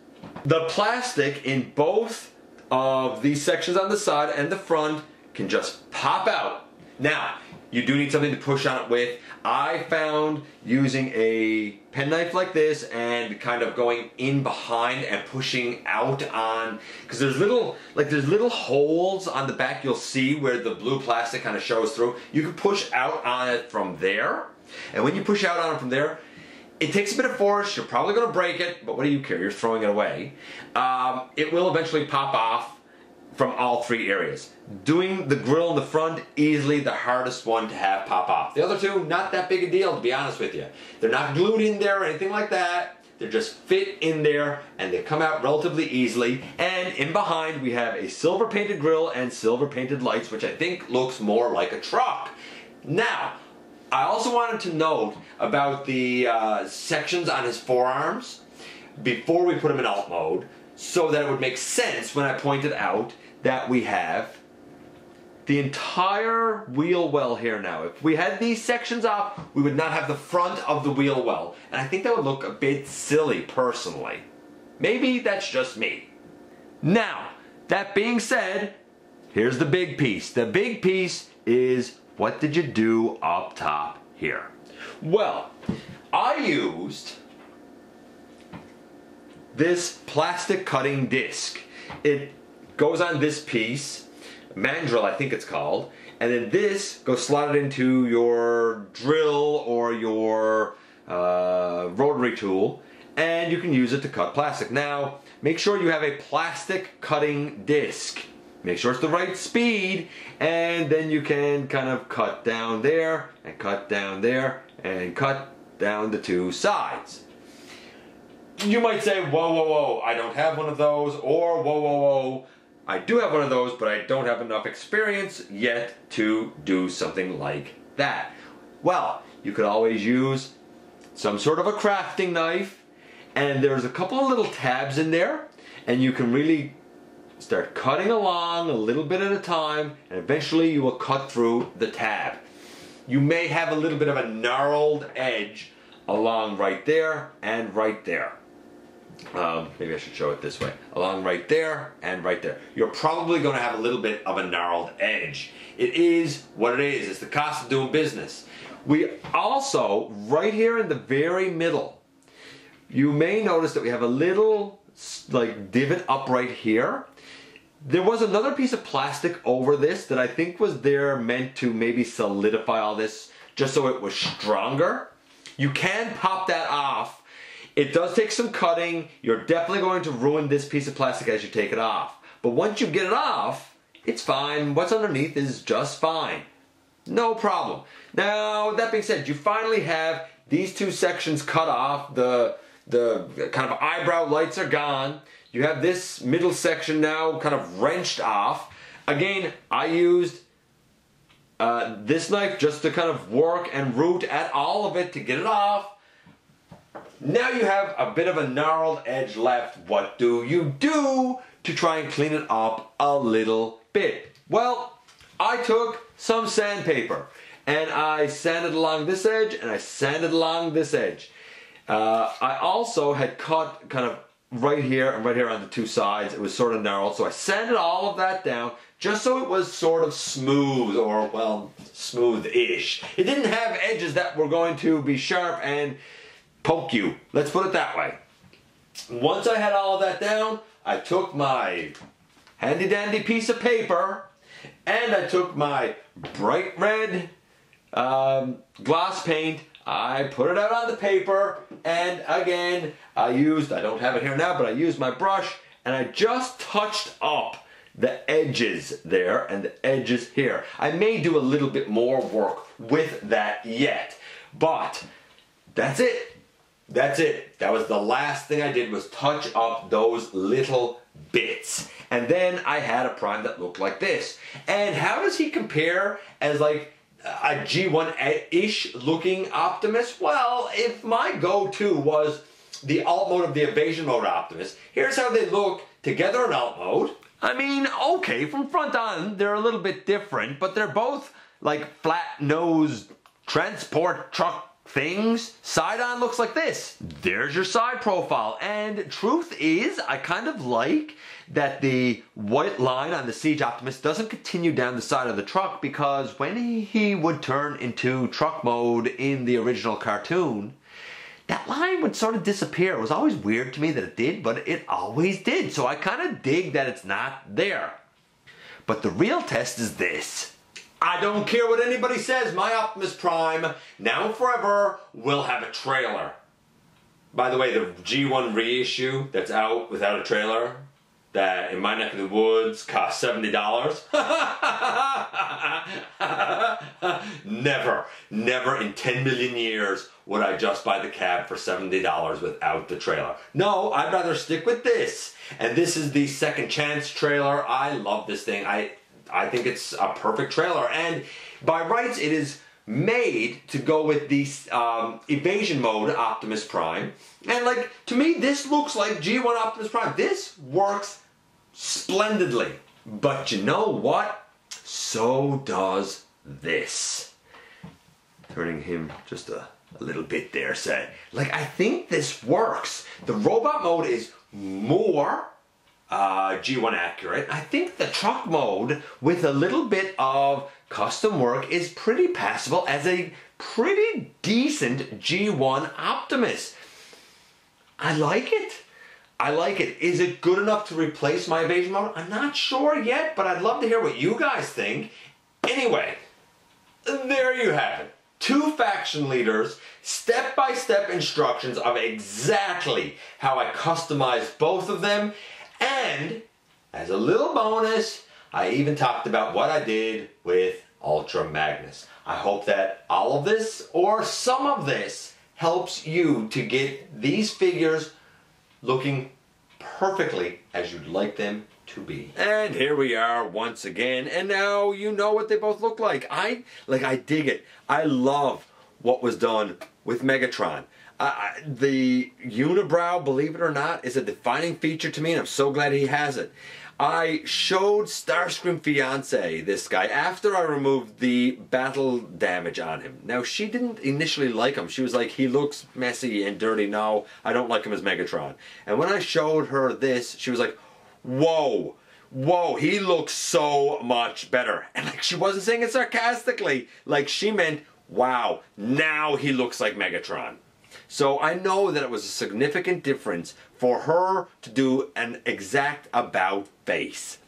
the plastic in both of these sections on the side and the front can just pop out. Now, you do need something to push on it with. I found using a penknife like this and kind of going in behind and pushing out on, because there's little, like there's little holes on the back you'll see where the blue plastic kind of shows through. You can push out on it from there. And when you push out on it from there, it takes a bit of force. You're probably going to break it, but what do you care? You're throwing it away. Um, it will eventually pop off from all three areas. Doing the grill in the front, easily the hardest one to have pop off. The other two, not that big a deal, to be honest with you. They're not glued in there or anything like that. They just fit in there and they come out relatively easily. And in behind, we have a silver painted grill and silver painted lights, which I think looks more like a truck. Now, I also wanted to note about the uh, sections on his forearms before we put him in alt mode, so that it would make sense when I pointed out that we have the entire wheel well here now. If we had these sections off, we would not have the front of the wheel well. And I think that would look a bit silly, personally. Maybe that's just me. Now, that being said, here's the big piece. The big piece is, what did you do up top here? Well, I used this plastic cutting disc. It goes on this piece, mandrel I think it's called, and then this goes slotted into your drill or your uh, rotary tool, and you can use it to cut plastic. Now, make sure you have a plastic cutting disc. Make sure it's the right speed, and then you can kind of cut down there, and cut down there, and cut down the two sides. You might say, whoa, whoa, whoa, I don't have one of those, or whoa, whoa, whoa, I do have one of those, but I don't have enough experience yet to do something like that. Well, you could always use some sort of a crafting knife, and there's a couple of little tabs in there, and you can really start cutting along a little bit at a time, and eventually you will cut through the tab. You may have a little bit of a gnarled edge along right there and right there. Um, maybe I should show it this way. Along right there and right there. You're probably going to have a little bit of a gnarled edge. It is what it is. It's the cost of doing business. We also, right here in the very middle, you may notice that we have a little like divot up right here. There was another piece of plastic over this that I think was there meant to maybe solidify all this just so it was stronger. You can pop that off. It does take some cutting. You're definitely going to ruin this piece of plastic as you take it off. But once you get it off, it's fine. What's underneath is just fine. No problem. Now, that being said, you finally have these two sections cut off. The, the kind of eyebrow lights are gone. You have this middle section now kind of wrenched off. Again, I used uh, this knife just to kind of work and root at all of it to get it off. Now you have a bit of a gnarled edge left. What do you do to try and clean it up a little bit? Well, I took some sandpaper and I sanded along this edge and I sanded along this edge. Uh, I also had cut kind of right here and right here on the two sides. It was sort of gnarled, so I sanded all of that down just so it was sort of smooth, or well, smooth-ish. It didn't have edges that were going to be sharp and poke you. Let's put it that way. Once I had all of that down, I took my handy dandy piece of paper and I took my bright red um, gloss paint. I put it out on the paper, and again, I used, I don't have it here now, but I used my brush and I just touched up the edges there and the edges here. I may do a little bit more work with that yet, but that's it. That's it. That was the last thing I did, was touch up those little bits. And then I had a Prime that looked like this. And how does he compare as like a G one-ish looking Optimus? Well, if my go-to was the alt mode of the evasion mode Optimus, here's how they look together in alt mode. I mean, okay, from front on, they're a little bit different, but they're both like flat-nosed transport truck things. Side on looks like this. There's your side profile. And truth is, I kind of like that the white line on the Siege Optimus doesn't continue down the side of the truck, because when he, he would turn into truck mode in the original cartoon, that line would sort of disappear. It was always weird to me that it did, but it always did. So I kind of dig that it's not there. But the real test is this. I don't care what anybody says, my Optimus Prime, now and forever, will have a trailer. By the way, the G one reissue that's out without a trailer, that in my neck of the woods cost seventy dollars. Never, never in ten million years would I just buy the cab for seventy dollars without the trailer. No, I'd rather stick with this. And this is the Second Chance trailer. I love this thing. I... I think it's a perfect trailer, and by rights it is made to go with the um, evasion mode Optimus Prime. And like, to me, this looks like G one Optimus Prime. This works splendidly. But you know what? So does this. Turning him just a, a little bit there, say. Like, I think this works. The robot mode is more Uh, G one accurate. I think the truck mode with a little bit of custom work is pretty passable as a pretty decent G one Optimus. I like it. I like it. Is it good enough to replace my evasion mode? I'm not sure yet, but I'd love to hear what you guys think. Anyway, there you have it. Two faction leaders, step-by-step instructions of exactly how I customized both of them. And, as a little bonus, I even talked about what I did with Ultra Magnus. I hope that all of this, or some of this, helps you to get these figures looking perfectly as you'd like them to be. And here we are once again, and now you know what they both look like. I, like, I dig it. I love what was done with Megatron. Uh, the unibrow, believe it or not, is a defining feature to me, and I'm so glad he has it. I showed Starscream Fiance this guy after I removed the battle damage on him. Now, she didn't initially like him. She was like, he looks messy and dirty. No, I don't like him as Megatron. And when I showed her this, she was like, whoa, whoa, he looks so much better. And like, she wasn't saying it sarcastically. Like, she meant, wow, now he looks like Megatron. So I know that it was a significant difference for her to do an exact about face.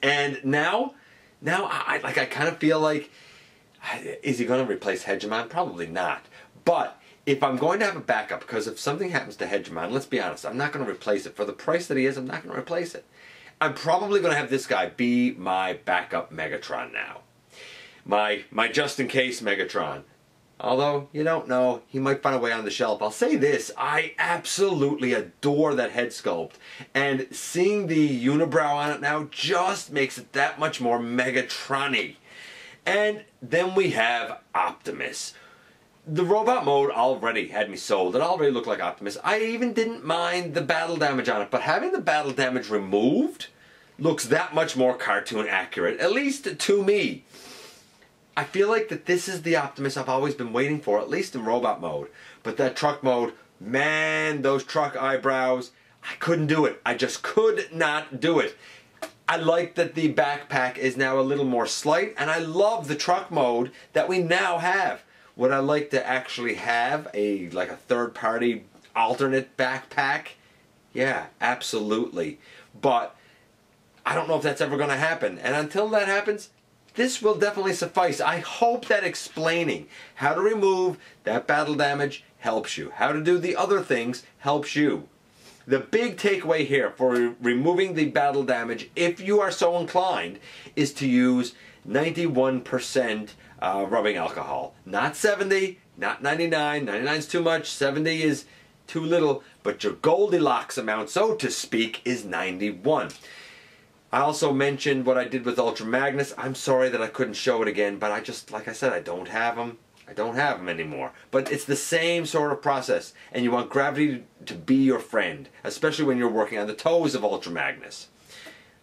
And now, now I like I kind of feel like, is he going to replace Hegemon? Probably not. But if I'm going to have a backup, because if something happens to Hegemon, let's be honest, I'm not going to replace it. For the price that he is, I'm not going to replace it. I'm probably going to have this guy be my backup Megatron now. My, my just-in-case Megatron. Although, you don't know, he might find a way on the shelf. I'll say this, I absolutely adore that head sculpt. And seeing the unibrow on it now just makes it that much more Megatron-y. And then we have Optimus. The robot mode already had me sold. It already looked like Optimus. I even didn't mind the battle damage on it. But having the battle damage removed looks that much more cartoon accurate, at least to me. I feel like that this is the Optimus I've always been waiting for, at least in robot mode. But that truck mode, man, those truck eyebrows, I couldn't do it. I just could not do it. I like that the backpack is now a little more slight, and I love the truck mode that we now have. Would I like to actually have a like a third-party alternate backpack? Yeah, absolutely. But I don't know if that's ever going to happen. And until that happens, this will definitely suffice. I hope that explaining how to remove that battle damage helps you. How to do the other things helps you. The big takeaway here for removing the battle damage, if you are so inclined, is to use ninety-one percent uh, rubbing alcohol. Not seventy, Not ninety-nine. ninety-nine is too much. seventy is too little. But your Goldilocks amount, so to speak, is ninety-one. I also mentioned what I did with Ultra Magnus. I'm sorry that I couldn't show it again, but I just, like I said, I don't have them. I don't have them anymore. But it's the same sort of process, and you want gravity to be your friend, especially when you're working on the toes of Ultra Magnus.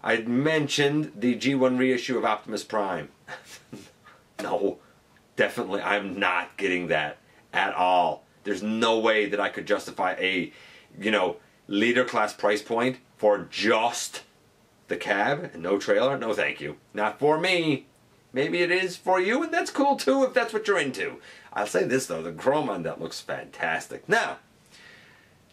I mentioned the G one reissue of Optimus Prime. No, definitely I'm not getting that at all. There's no way that I could justify a, you know, leader class price point for just the cab and no trailer. No thank you. Not for me. Maybe it is for you, and that's cool too if that's what you're into. I'll say this though, the chrome on that looks fantastic. Now,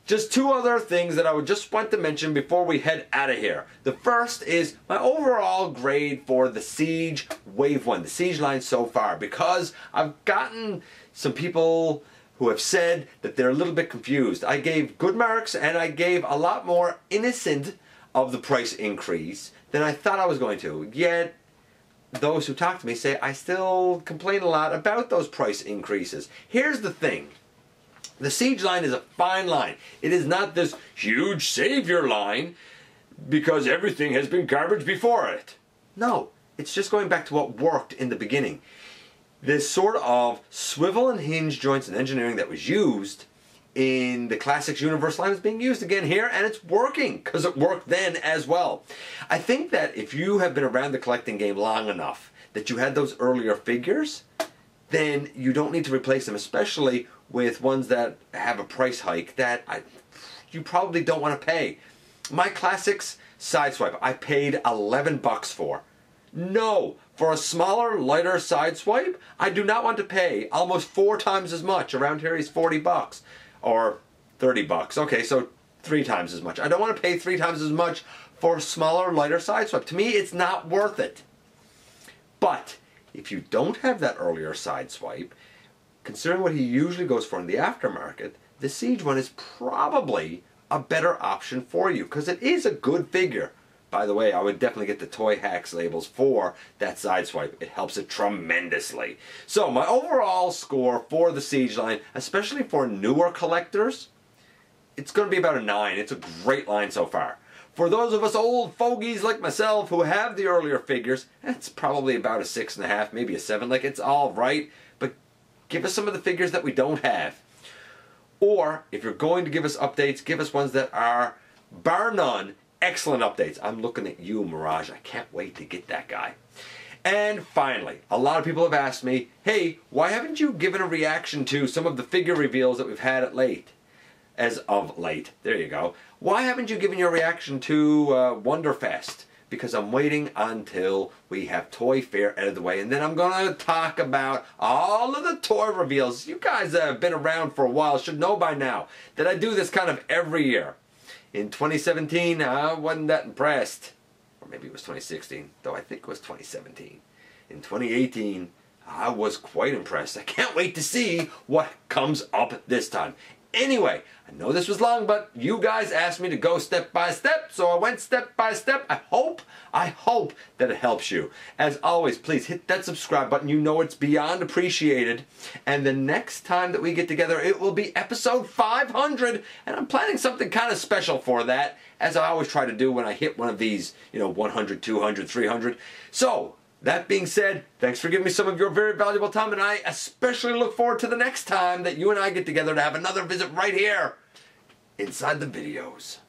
just two other things that I would just want to mention before we head out of here. The first is my overall grade for the Siege Wave one, the Siege line so far, because I've gotten some people who have said that they're a little bit confused. I gave good marks and I gave a lot more innocent of the price increase than I thought I was going to, yet those who talk to me say I still complain a lot about those price increases. Here's the thing. The Siege line is a fine line. It is not this huge savior line because everything has been garbage before it. No, it's just going back to what worked in the beginning. This sort of swivel and hinge joints and engineering that was used in the Classics Universe line is being used again here, and it's working because it worked then as well. I think that if you have been around the collecting game long enough that you had those earlier figures, then you don't need to replace them, especially with ones that have a price hike that I, you probably don't want to pay. My Classics Sideswipe, I paid eleven bucks for. No, for a smaller, lighter Sideswipe, I do not want to pay almost four times as much. Around here he's forty bucks. Or thirty bucks. Okay, so three times as much. I don't want to pay three times as much for a smaller, lighter Sideswipe. To me, it's not worth it. But if you don't have that earlier Sideswipe, considering what he usually goes for in the aftermarket, the Siege one is probably a better option for you because it is a good figure. By the way, I would definitely get the Toy Hacks labels for that Sideswipe. It helps it tremendously. So my overall score for the Siege line, especially for newer collectors, it's going to be about a nine. It's a great line so far. For those of us old fogies like myself who have the earlier figures, that's probably about a six and a half, maybe a seven. Like, it's all right, but give us some of the figures that we don't have. Or if you're going to give us updates, give us ones that are, bar none, excellent updates. I'm looking at you, Mirage. I can't wait to get that guy. And finally, a lot of people have asked me, hey, why haven't you given a reaction to some of the figure reveals that we've had at late? As of late. There you go. Why haven't you given your reaction to uh, Wonderfest? Because I'm waiting until we have Toy Fair out of the way, and then I'm going to talk about all of the toy reveals. You guys that have been around for a while should know by now that I do this kind of every year. In twenty seventeen, I wasn't that impressed. Or maybe it was twenty sixteen, though I think it was twenty seventeen. In twenty eighteen, I was quite impressed. I can't wait to see what comes up this time. Anyway, I know this was long, but you guys asked me to go step by step, so I went step by step. I hope, I hope that it helps you. As always, please hit that subscribe button. You know it's beyond appreciated. And the next time that we get together, it will be episode five hundred, and I'm planning something kind of special for that, as I always try to do when I hit one of these, you know, one hundred, two hundred, three hundred. So, that being said, thanks for giving me some of your very valuable time, and I especially look forward to the next time that you and I get together to have another visit right here inside the videos.